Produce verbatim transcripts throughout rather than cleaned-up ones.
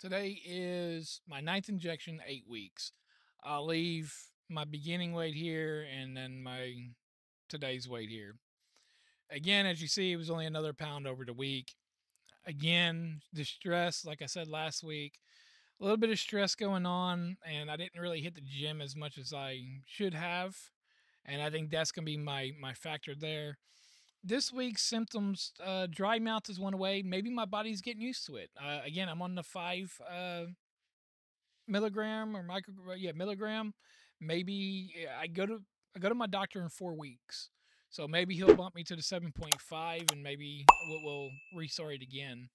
Today is my ninth injection, eight weeks. I'll leave my beginning weight here and then my today's weight here. Again, as you see, it was only another pound over the week. Again, the stress, like I said last week, a little bit of stress going on, and I didn't really hit the gym as much as I should have. And I think that's going to be my, my factor there. This week's symptoms, uh, dry mouth is one away. Maybe my body's getting used to it. Uh, again, I'm on the five uh, milligram or micro, yeah, milligram. Maybe I go to I go to my doctor in four weeks. So maybe he'll bump me to the seven point five and maybe we'll, we'll restart it again.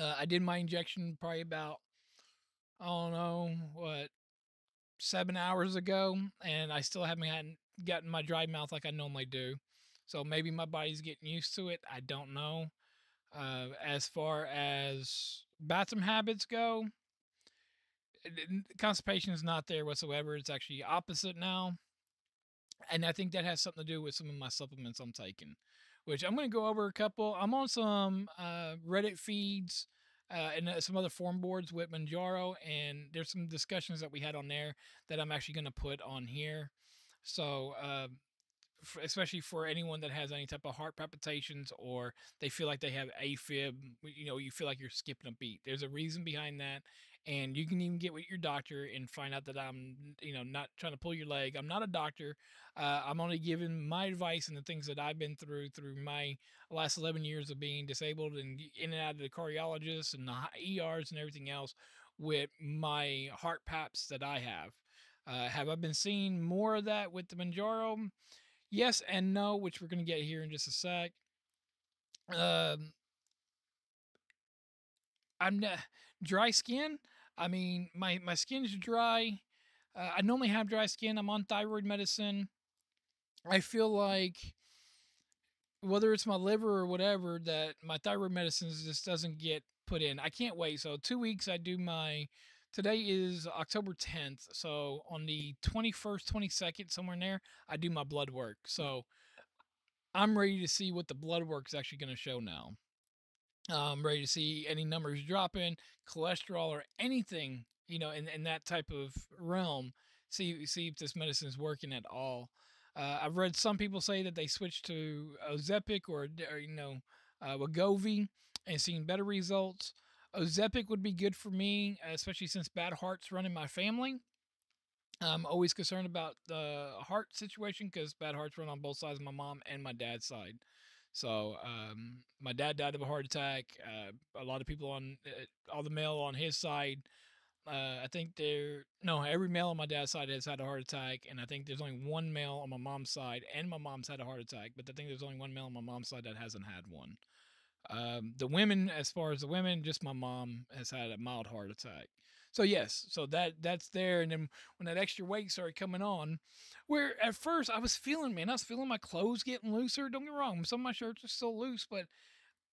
Uh, I did my injection probably about, I don't know, what, seven hours ago, and I still haven't gotten my dry mouth like I normally do. So maybe my body's getting used to it. I don't know. Uh, as far as bathroom habits go, constipation is not there whatsoever. It's actually opposite now. And I think that has something to do with some of my supplements I'm taking, which I'm going to go over a couple. I'm on some uh, Reddit feeds uh, and uh, some other forum boards with Mounjaro, and there's some discussions that we had on there that I'm actually going to put on here. So uh, for, especially for anyone that has any type of heart palpitations or they feel like they have AFib, you know, you feel like you're skipping a beat. There's a reason behind that. And you can even get with your doctor and find out that I'm, you know, not trying to pull your leg. I'm not a doctor. Uh, I'm only giving my advice and the things that I've been through through my last eleven years of being disabled and in and out of the cardiologists and the E Rs and everything else with my heart paps that I have. Uh, have I been seeing more of that with the Mounjaro? Yes and no, which we're going to get here in just a sec. Um, I'm not dry skin. I mean, my, my skin is dry. Uh, I normally have dry skin. I'm on thyroid medicine. I feel like whether it's my liver or whatever, that my thyroid medicine just doesn't get put in. I can't wait. So two weeks I do my, today is October tenth. So on the twenty-first, twenty-second, somewhere in there, I do my blood work. So I'm ready to see what the blood work is actually going to show now. I'm ready to see any numbers dropping, cholesterol or anything, you know, in, in that type of realm. See, see if this medicine is working at all. Uh, I've read some people say that they switched to Ozempic or, or, you know, uh, Wegovy and seen better results. Ozempic would be good for me, especially since bad hearts run in my family. I'm always concerned about the heart situation because bad hearts run on both sides of my mom and my dad's side. So um, my dad died of a heart attack. Uh, a lot of people on uh, all the male on his side, uh, I think they're, no, every male on my dad's side has had a heart attack. And I think there's only one male on my mom's side, and my mom's had a heart attack. But I think there's only one male on my mom's side that hasn't had one. Um, the women, as far as the women, just my mom has had a mild heart attack. So yes, so that that's there. And then when that extra weight started coming on, where at first I was feeling, man, I was feeling my clothes getting looser. Don't get me wrong, some of my shirts are still loose, but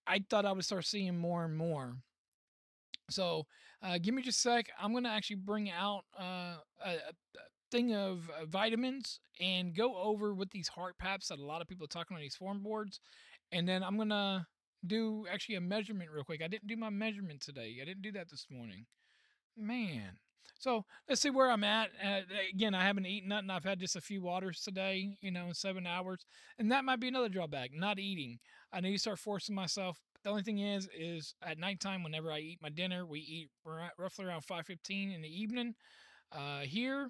I thought I would start seeing more and more. So uh, give me just a sec. I'm going to actually bring out uh, a, a thing of uh, vitamins and go over with these heart paps that a lot of people are talking on these forum boards. And then I'm going to do actually a measurement real quick. I didn't do my measurement today. I didn't do that this morning. Man. So let's see where I'm at. Uh, again, I haven't eaten nothing. I've had just a few waters today, you know, in seven hours. And that might be another drawback, not eating. I need to start forcing myself. The only thing is, is at nighttime, whenever I eat my dinner, we eat r roughly around five fifteen in the evening. Uh, here,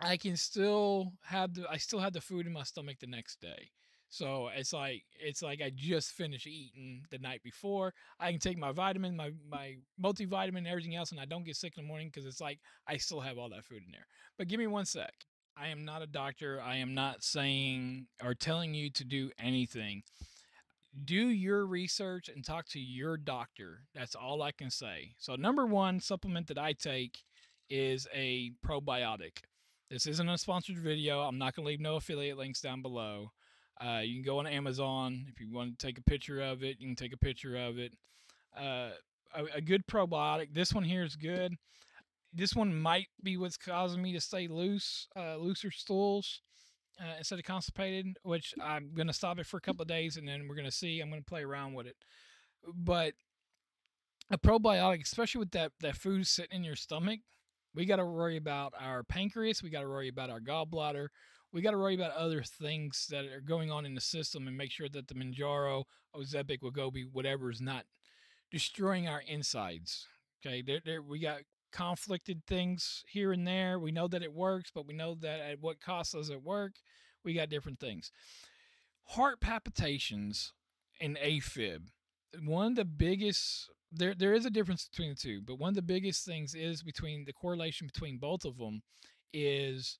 I can still have the, I still have the food in my stomach the next day. So it's like, it's like I just finished eating the night before. I can take my vitamin, my, my multivitamin, and everything else, and I don't get sick in the morning because it's like I still have all that food in there. But give me one sec. I am not a doctor. I am not saying or telling you to do anything. Do your research and talk to your doctor. That's all I can say. So number one supplement that I take is a probiotic. This isn't a sponsored video. I'm not going to leave no affiliate links down below. Uh, you can go on Amazon. If you want to take a picture of it, you can take a picture of it. Uh, a, a good probiotic. This one here is good. This one might be what's causing me to stay loose, uh, looser stools uh, instead of constipated, which I'm going to stop it for a couple of days, and then we're going to see. I'm going to play around with it. But a probiotic, especially with that, that food sitting in your stomach, we got to worry about our pancreas. We got to worry about our gallbladder. We got to worry about other things that are going on in the system and make sure that the Mounjaro, Ozempic, Wegovy, whatever is not destroying our insides. Okay, there, there, we got conflicted things here and there. We know that it works, but we know that at what cost does it work? We got different things. Heart palpitations and AFib. One of the biggest, there there is a difference between the two, but one of the biggest things is between the correlation between both of them is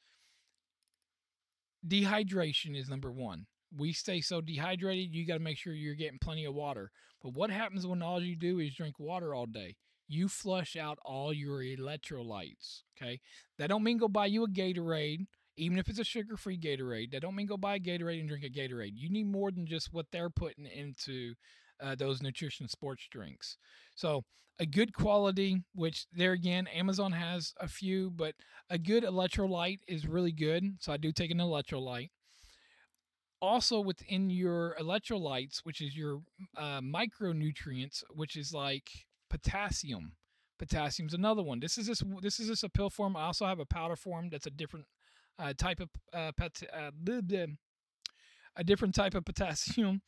dehydration is number one. We stay so dehydrated, you got to make sure you're getting plenty of water. But what happens when all you do is drink water all day? You flush out all your electrolytes, okay? That don't mean go buy you a Gatorade, even if it's a sugar-free Gatorade. That don't mean go buy a Gatorade and drink a Gatorade. You need more than just what they're putting into uh, those nutrition sports drinks. So a good quality, which there again, Amazon has a few, but a good electrolyte is really good. So I do take an electrolyte. Also within your electrolytes, which is your uh, micronutrients, which is like potassium. Potassium's another one. This is this. This is just a pill form. I also have a powder form. That's a different uh, type of uh, pot- uh, bleh, bleh, a different type of potassium.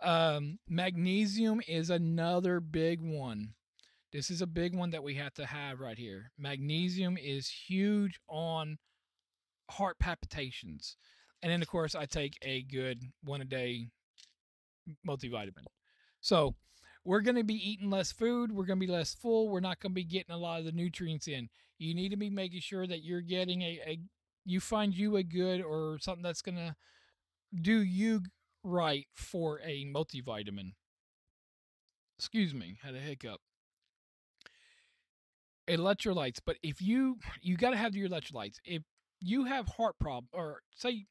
Um, magnesium is another big one. This is a big one that we have to have right here. Magnesium is huge on heart palpitations, and then of course I take a good one a day multivitamin. So we're going to be eating less food. We're going to be less full. We're not going to be getting a lot of the nutrients in. You need to be making sure that you're getting a, a you find you a good or something that's going to do you right for a multivitamin. Excuse me, had a hiccup. Electrolytes. But if you, you got to have your electrolytes. If you have heart problem, or say,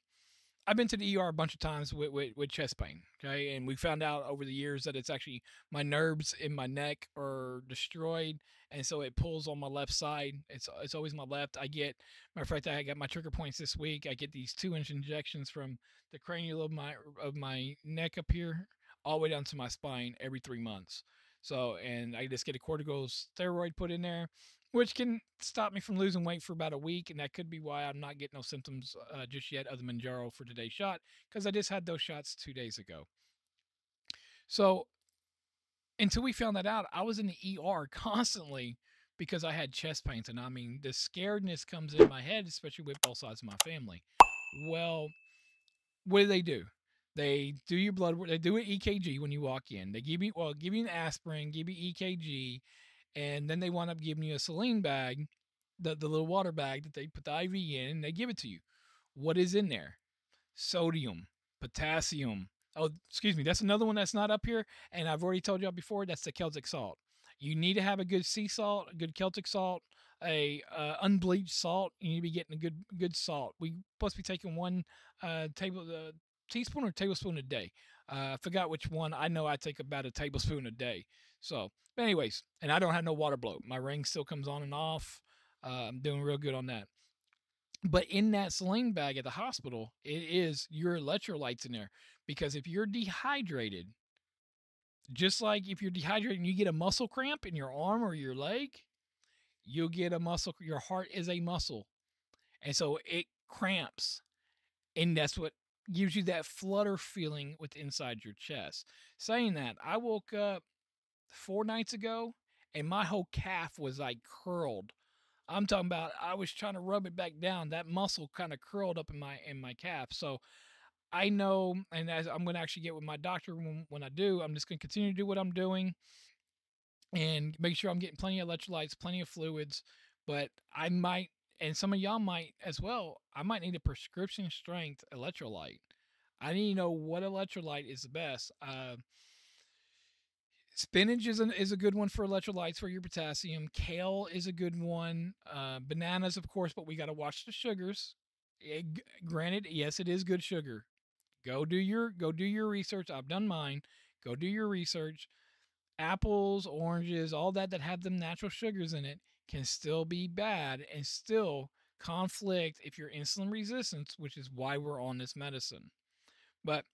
I've been to the E R a bunch of times with, with, with chest pain, okay? And we found out over the years that it's actually my nerves in my neck are destroyed, and so it pulls on my left side. It's it's always my left. I get, matter of fact, I got my trigger points this week. I get these two-inch injections from the cranial of my, of my neck up here all the way down to my spine every three months. So, and I just get a cortical steroid put in there, which can stop me from losing weight for about a week. And that could be why I'm not getting no symptoms uh, just yet of the Mounjaro for today's shot, because I just had those shots two days ago. So until we found that out, I was in the E R constantly because I had chest pains. And I mean, the scaredness comes in my head, especially with both sides of my family. Well, what do they do? They do your blood work. They do an E K G when you walk in. They give you, well, give you an aspirin, give you E K G, and then they wind up giving you a saline bag, the, the little water bag that they put the I V in, and they give it to you. What is in there? Sodium, potassium. Oh, excuse me. That's another one that's not up here, and I've already told y'all before, that's the Celtic salt. You need to have a good sea salt, a good Celtic salt, a uh, unbleached salt. You need to be getting a good good salt. We must be taking one uh, table of uh, teaspoon or tablespoon a day. Uh, I forgot which one. I know I take about a tablespoon a day. So, but anyways, and I don't have no water bloat. My ring still comes on and off. Uh, I'm doing real good on that. But in that saline bag at the hospital, it is your electrolytes in there. Because if you're dehydrated, just like if you're dehydrated and you get a muscle cramp in your arm or your leg, you'll get a muscle. Your heart is a muscle. And so it cramps. And that's what gives you that flutter feeling with inside your chest. Saying that, I woke up four nights ago and my whole calf was like curled. I'm talking about I was trying to rub it back down. That muscle kind of curled up in my in my calf. So I know, and as I'm going to actually get with my doctor when, when I do, I'm just going to continue to do what I'm doing and make sure I'm getting plenty of electrolytes, plenty of fluids. But I might, and some of y'all might as well, I might need a prescription strength electrolyte. I need to know what electrolyte is the best. Uh, spinach is, an, is a good one for electrolytes for your potassium. Kale is a good one. Uh, bananas, of course, but we got to watch the sugars. It, granted, yes, it is good sugar. Go do your go do your research. I've done mine. Go do your research. Apples, oranges, all that that have them natural sugars in it can still be bad and still conflict if you're insulin resistant, which is why we're on this medicine. But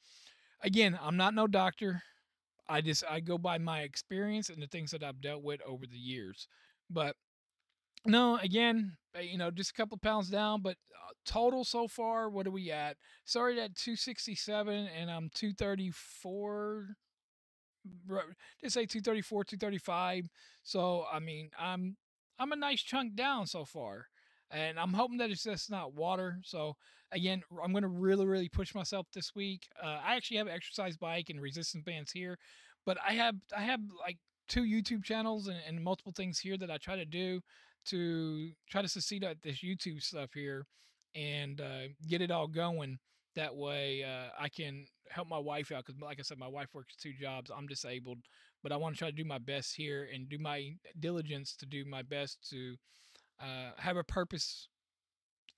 again, I'm not no doctor. I just I go by my experience and the things that I've dealt with over the years. But no, again, you know, just a couple pounds down, but total so far, what are we at? Started at two sixty-seven and I'm two thirty-four. Just say two thirty-four, two thirty-five. So, I mean, I'm I'm a nice chunk down so far. And I'm hoping that it's just not water. So, again, I'm going to really, really push myself this week. Uh, I actually have an exercise bike and resistance bands here. But I have, I have like, two YouTube channels and, and multiple things here that I try to do to try to succeed at this YouTube stuff here and uh, get it all going. That way uh, I can help my wife out because, like I said, my wife works two jobs. I'm disabled, but I want to try to do my best here and do my diligence to do my best to uh, have a purpose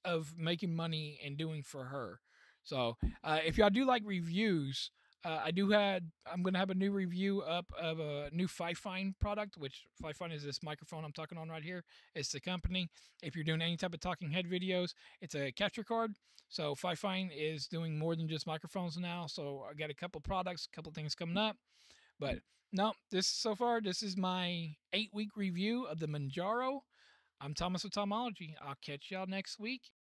of making money and doing for her. So uh, if y'all do like reviews, Uh, I do had. I'm gonna have a new review up of a new Fifine product, which Fifine is this microphone I'm talking on right here. It's the company. If you're doing any type of talking head videos, it's a capture card. So Fifine is doing more than just microphones now. So I got a couple products, a couple things coming up. But no, this so far this is my eight week review of the Mounjaro. I'm Thomas with Tomology. I'll catch y'all next week.